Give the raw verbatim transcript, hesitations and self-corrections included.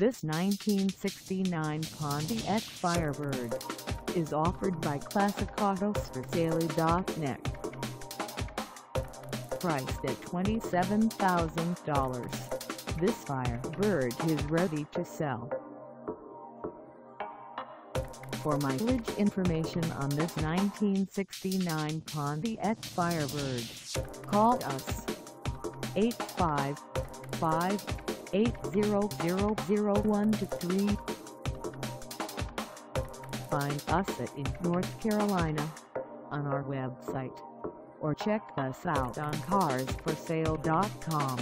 This nineteen sixty-nine Pontiac Firebird is offered by Classic Autos for Sale dot net. Priced at twenty-seven thousand dollars, this Firebird is ready to sell. For mileage information on this nineteen sixty-nine Pontiac Firebird, call us eight five five, eight zero zero zero one two three. Find us at in North Carolina on our website or check us out on Cars for Sale dot com.